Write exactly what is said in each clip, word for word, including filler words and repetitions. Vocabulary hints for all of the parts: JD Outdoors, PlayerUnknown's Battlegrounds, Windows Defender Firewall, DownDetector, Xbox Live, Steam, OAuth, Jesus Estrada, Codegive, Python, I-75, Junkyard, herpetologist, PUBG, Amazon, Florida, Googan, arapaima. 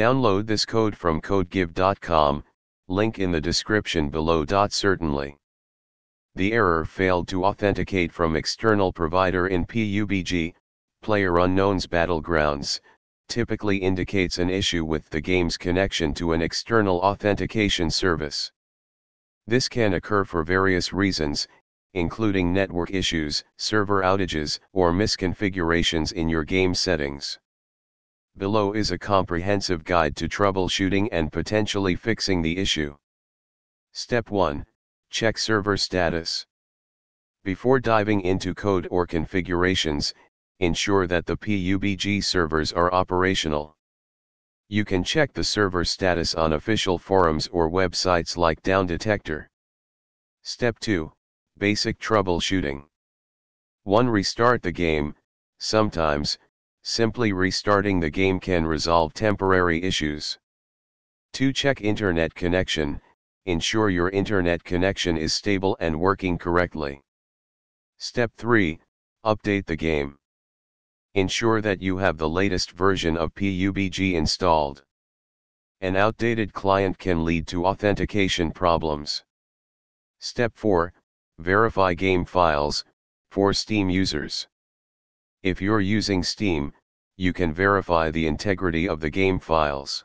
Download this code from Codegive dot com, link in the description below. Certainly. The error failed to authenticate from external provider in P U B G, PlayerUnknown's Battlegrounds, typically indicates an issue with the game's connection to an external authentication service. This can occur for various reasons, including network issues, server outages, or misconfigurations in your game settings. Below is a comprehensive guide to troubleshooting and potentially fixing the issue. Step one. Check server status. Before diving into code or configurations, ensure that the P U B G servers are operational. You can check the server status on official forums or websites like DownDetector. Step two. Basic troubleshooting. one Restart the game. Sometimes, simply restarting the game can resolve temporary issues. two Check internet connection. Ensure your internet connection is stable and working correctly. Step three. Update the game. Ensure that you have the latest version of P U B G installed. An outdated client can lead to authentication problems. Step four. Verify game files, for Steam users. If you're using Steam, you can verify the integrity of the game files.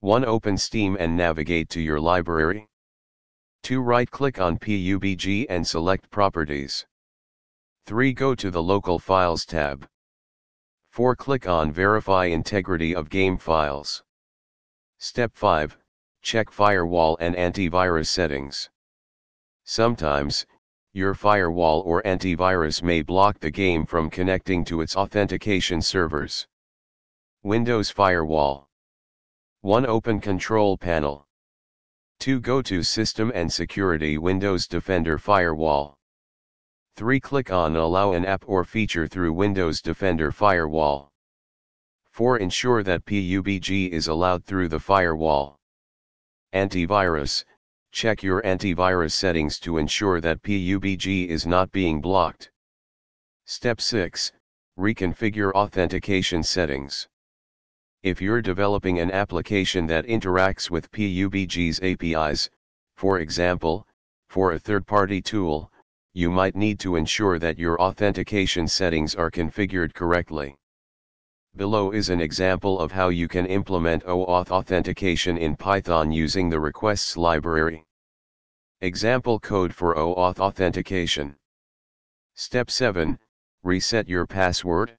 one Open Steam and navigate to your library. two Right-click on P U B G and select Properties. three Go to the Local Files tab. four Click on Verify Integrity of Game Files. Step five. Check firewall and antivirus settings. Sometimes, your firewall or antivirus may block the game from connecting to its authentication servers. Windows Firewall. one Open Control Panel. two Go to System and Security Windows Defender Firewall. three Click on Allow an app or feature through Windows Defender Firewall. four Ensure that P U B G is allowed through the firewall. Antivirus. Check your antivirus settings to ensure that P U B G is not being blocked. Step six. Reconfigure authentication settings. If you're developing an application that interacts with P U B G's A P Is, for example, for a third-party tool, you might need to ensure that your authentication settings are configured correctly. Below is an example of how you can implement OAuth authentication in Python using the requests library. Example code for OAuth authentication. Step seven. Reset your password.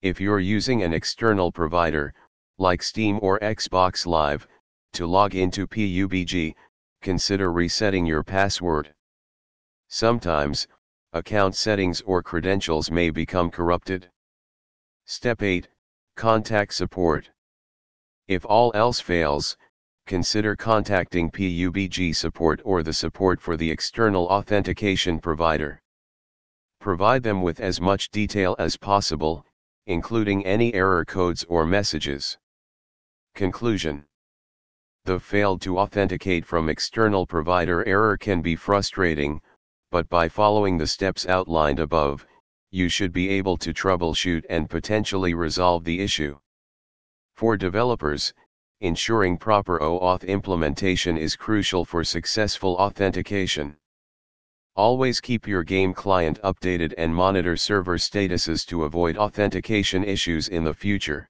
If you're using an external provider, like Steam or Xbox Live, to log into P U B G, consider resetting your password. Sometimes, account settings or credentials may become corrupted. Step eight. Contact support. If all else fails, consider contacting P U B G support or the support for the external authentication provider. Provide them with as much detail as possible, including any error codes or messages. Conclusion. The failed to authenticate from external provider error can be frustrating, but by following the steps outlined above, you should be able to troubleshoot and potentially resolve the issue. For developers, ensuring proper OAuth implementation is crucial for successful authentication. Always keep your game client updated and monitor server statuses to avoid authentication issues in the future.